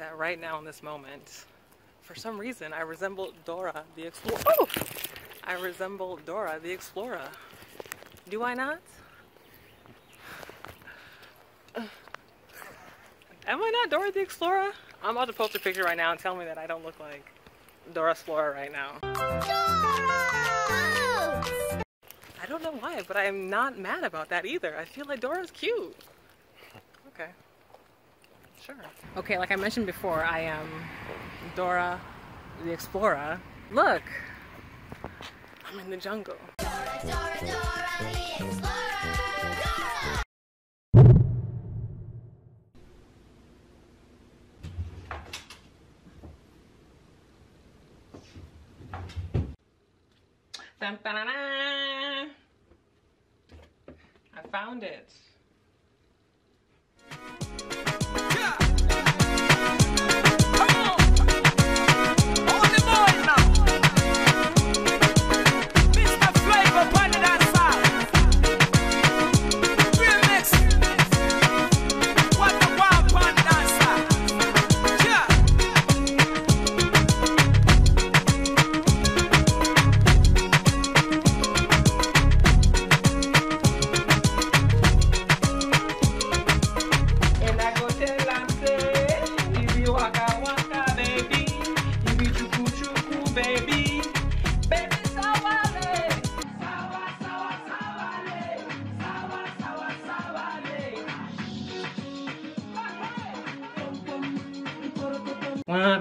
that right now in this moment. For some reason, I resemble Dora the Explorer. Oh! I resemble Dora the Explorer. Do I not? Am I not Dora the Explorer? I'm about to post a picture right now and tell me that I don't look like Dora Explorer right now. Dora! I don't know why, but I am not mad about that either. I feel like Dora's cute. Okay. Sure. Okay, like I mentioned before, I am Dora the Explorer. Look! I'm in the jungle. Dora, Dora, Dora the Explorer! Dora! Dun, dun, dun, dun. I found it.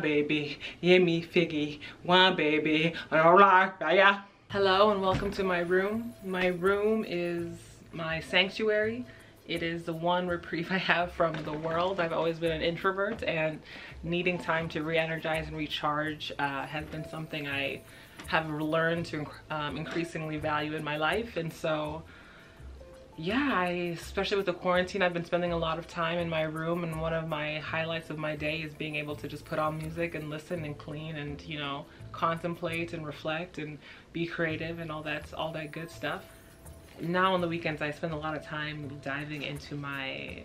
Baby, yummy figgy, one baby, hello and welcome to my room. My room is my sanctuary. It is the one reprieve I have from the world. I've always been an introvert, and needing time to re-energize and recharge has been something I have learned to increasingly value in my life. And so yeah, especially with the quarantine, I've been spending a lot of time in my room, and one of my highlights of my day is being able to just put on music and listen and clean and, you know, contemplate and reflect and be creative and all that good stuff. Now on the weekends, I spend a lot of time diving into my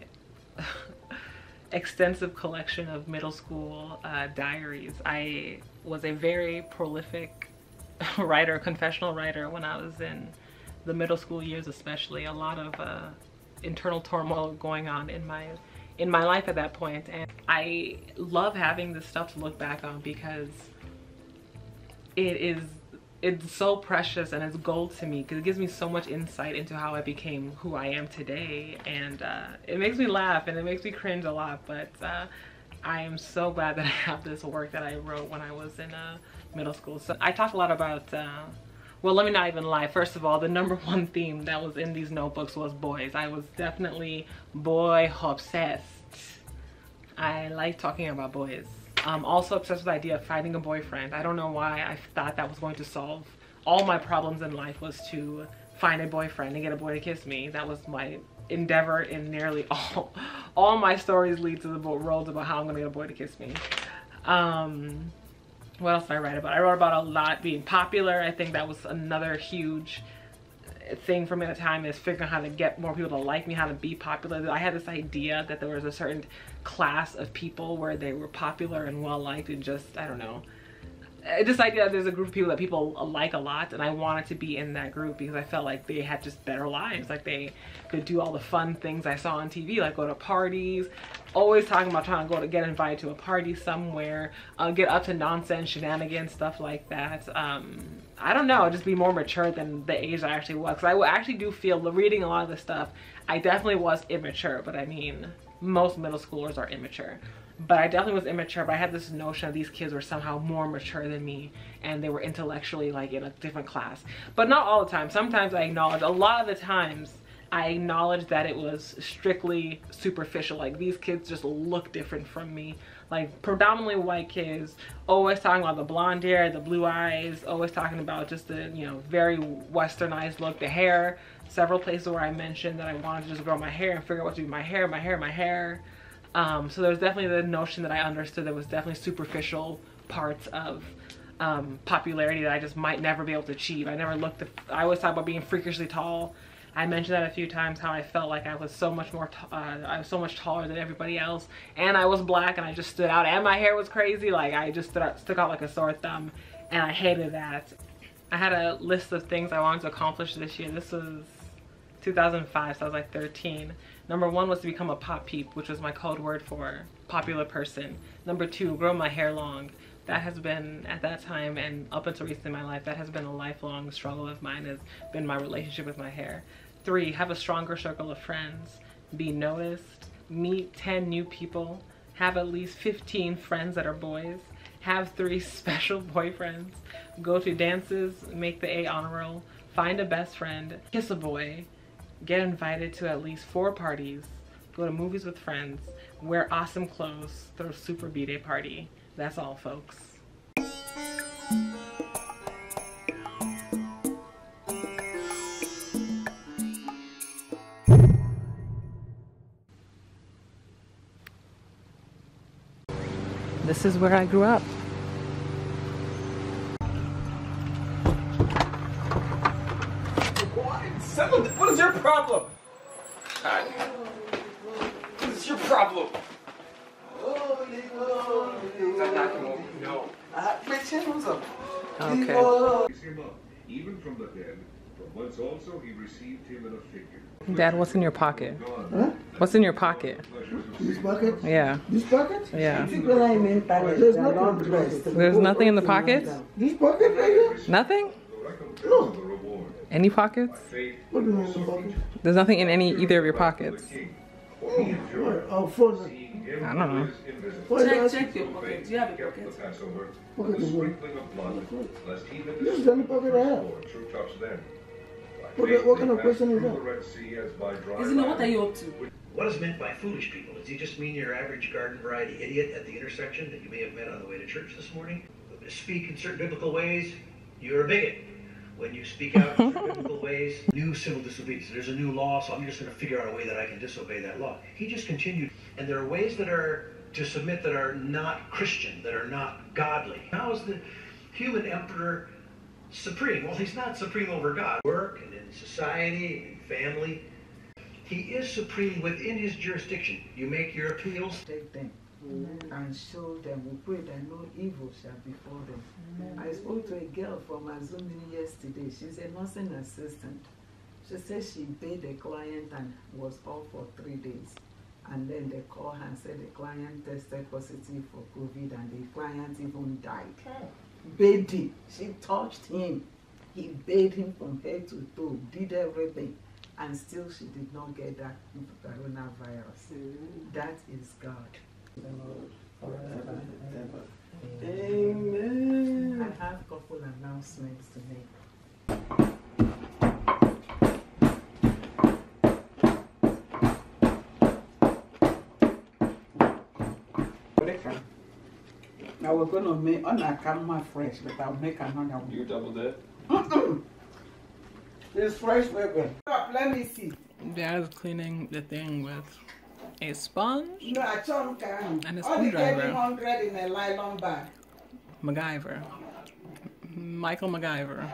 extensive collection of middle school diaries. I was a very prolific writer, confessional writer, when I was in the middle school years especially. A lot of internal turmoil going on in my life at that point. And I love having this stuff to look back on because it's so precious, and it's gold to me because it gives me so much insight into how I became who I am today. And it makes me laugh and it makes me cringe a lot, but I am so glad that I have this work that I wrote when I was in middle school. So I talked a lot about well, let me not even lie. First of all, the #1 theme that was in these notebooks was boys. I was definitely boy obsessed. I like talking about boys. I'm also obsessed with the idea of finding a boyfriend. I don't know why I thought that was going to solve all my problems in life, was to find a boyfriend and get a boy to kiss me. That was my endeavor, and nearly all my stories lead to the roles about how I'm gonna get a boy to kiss me. What else did I write about? I wrote about a lot being popular. I think that was another huge thing for me at the time, is figuring out how to get more people to like me, how to be popular. I had this idea that there was a certain class of people where they were popular and well-liked, and just, I don't know. This idea that there's a group of people that people like a lot, and I wanted to be in that group because I felt like they had just better lives. Like they could do all the fun things I saw on TV, like go to parties, always talking about trying to get invited to a party somewhere, get up to nonsense, shenanigans, stuff like that. I don't know, just be more mature than the age I actually was. Because I actually do feel, reading a lot of this stuff, I definitely was immature, but I mean, most middle schoolers are immature. But I definitely was immature, but I had this notion of these kids were somehow more mature than me, and they were intellectually like in a different class. But not all the time. Sometimes I acknowledge, a lot of the times I acknowledge that it was strictly superficial. Like these kids just look different from me. Like predominantly white kids, always talking about the blonde hair, the blue eyes, always talking about just the, you know, very westernized look, the hair. Several places where I mentioned that I wanted to just grow my hair and figure out what to do with my hair. So there was definitely the notion that I understood there was definitely superficial parts of popularity that I just might never be able to achieve. I always talk about being freakishly tall. I mentioned that a few times, how I felt like I was so much more, I was so much taller than everybody else, and I was black, and I just stood out, and my hair was crazy. Like, I just stuck out like a sore thumb, and I hated that. I had a list of things I wanted to accomplish this year. This was 2005, so I was like 13. Number one was to become a pop peep, which was my code word for popular person. Number two, grow my hair long. That has been, at that time and up until recently in my life, that has been a lifelong struggle of mine, has been my relationship with my hair. Three, have a stronger circle of friends, be noticed, meet 10 new people, have at least 15 friends that are boys, have 3 special boyfriends, go to dances, make the A honor roll, find a best friend, kiss a boy, get invited to at least 4 parties, go to movies with friends, wear awesome clothes, throw a super b-day party. That's all, folks. This is where I grew up. What is your problem? God. What is your problem? No. Okay. Even from the dead, from whence also he received him in a figure. Dad, what's in your pocket? Huh? What's in your pocket? This pocket? Yeah. This pocket? Yeah. There's nothing in the pocket? This pocket right here? Nothing? No. Any pockets? What do you mean in the pocket? There's nothing in either of your pockets. Oh, I don't know. Check your pocket. Do you have a pocket? Pocket is what? This is the only pocket I have. What kind of person is that? Isn't it, what are you up to? What is meant by foolish people? Does he just mean your average garden variety idiot at the intersection that you may have met on the way to church this morning? Speak in certain biblical ways, you're a bigot. When you speak out in biblical ways, new civil disobedience. There's a new law, so I'm just going to figure out a way that I can disobey that law. He just continued. And there are ways that are to submit that are not Christian, that are not godly. How is the human emperor supreme? Well, he's not supreme over God. Work and in society and in family. He is supreme within his jurisdiction. You make your appeals. Take them. And show them, we pray that no evil shall befall them. I spoke to a girl from Azumi yesterday. She's a nursing assistant. She said she paid a client and was off for 3 days. And then they called her and said the client tested positive for COVID and the client even died. Baby, she touched him. He bathed him from head to toe, did everything. And still she did not get that coronavirus. That is God. Forever and ever. Amen. I have a couple announcements to make. Now we're going to make on a camera fresh, but I'll make another one. You double that? It's fresh paper. Let me see. Dad's cleaning the thing with a sponge and a screwdriver. 100 in a nylon bag. MacGyver. Michael MacGyver.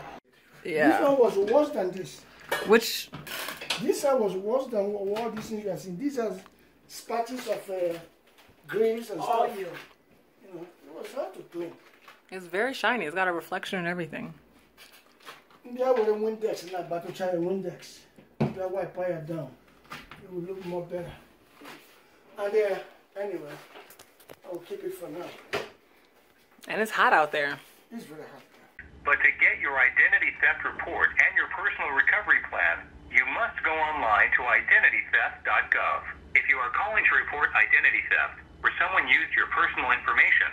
Yeah. This one was worse than this. Which? This one was worse than all these things you have seen. These are patches of greens and stuff. You know, it was hard to clean. It's very shiny. It's got a reflection and everything. Yeah, with a Windex. I'm not about to try a Windex. That wipe it down. It will look more better. And anyway, I'll keep it for now. And it's hot out there. It's really hot. But to get your identity theft report and your personal recovery plan, you must go online to identitytheft.gov. If you are calling to report identity theft, where someone used your personal information,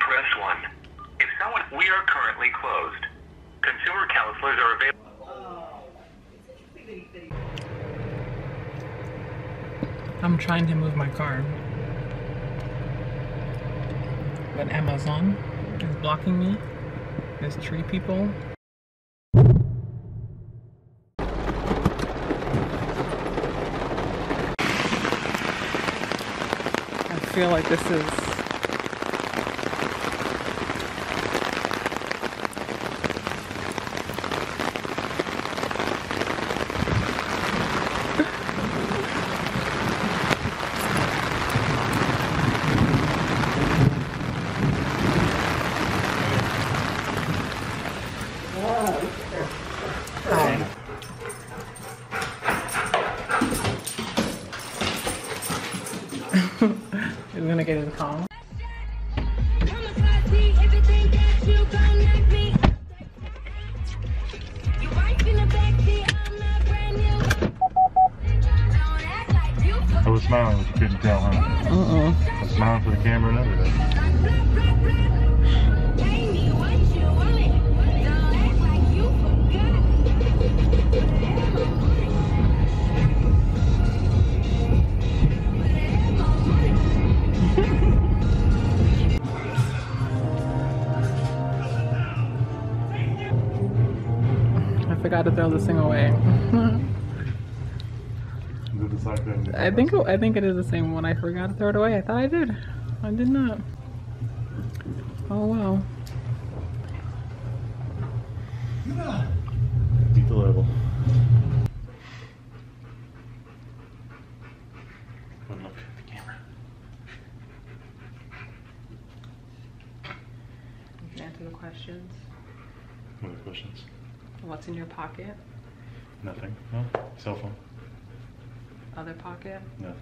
press 1. If someone, we are currently closed. Consumer counselors are available. I'm trying to move my car, but Amazon is blocking me. There's 3 people. I feel like this is We're gonna get in the car. I was smiling, but you couldn't tell, huh? I was smiling for the camera and everything. I forgot to throw this thing away. I think it is the same one. I forgot to throw it away. I thought I did. I did not. Oh wow. Beat the level. One look at the camera. You can answer the questions. What are the questions? What's in your pocket? Nothing. No. Cell phone. Other pocket? Nothing.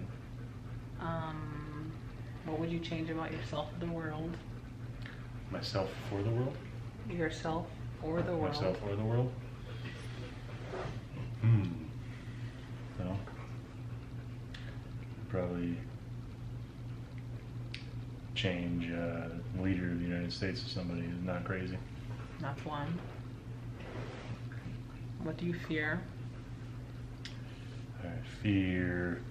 What would you change about yourself or the world? Myself for the world? Yourself or the world? Myself or the world? No. Probably change the leader of the United States to somebody who's not crazy. That's one. What do you fear? I fear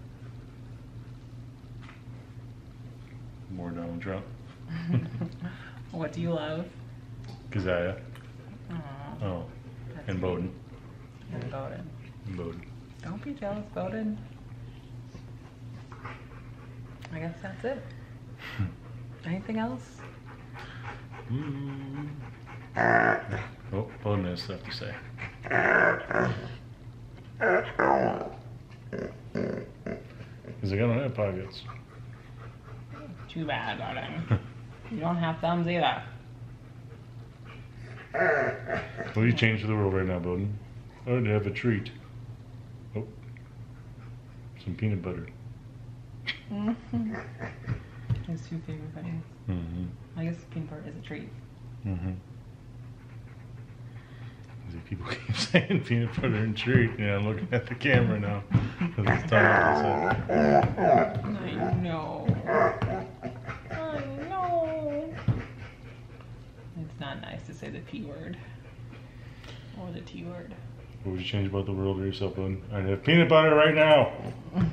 more Donald Trump. What do you love? Keziah. Oh, and Bowden. And Bowden. And Bowden. Don't be jealous, Bowden. I guess that's it. Anything else? Oh, Bowden has stuff to say. Because they don't have pockets. Too bad about it. You don't have thumbs either. What do you change for the world right now, Bowden? I would have a treat. Oh. Some peanut butter. His two favorite things. I guess peanut butter is a treat. People keep saying peanut butter and treat. Yeah, I'm looking at the camera now. It's time. I know. I know. It's not nice to say the P word. Or the T word. What would you change about the world or yourself, Bowden? I'd have peanut butter right now.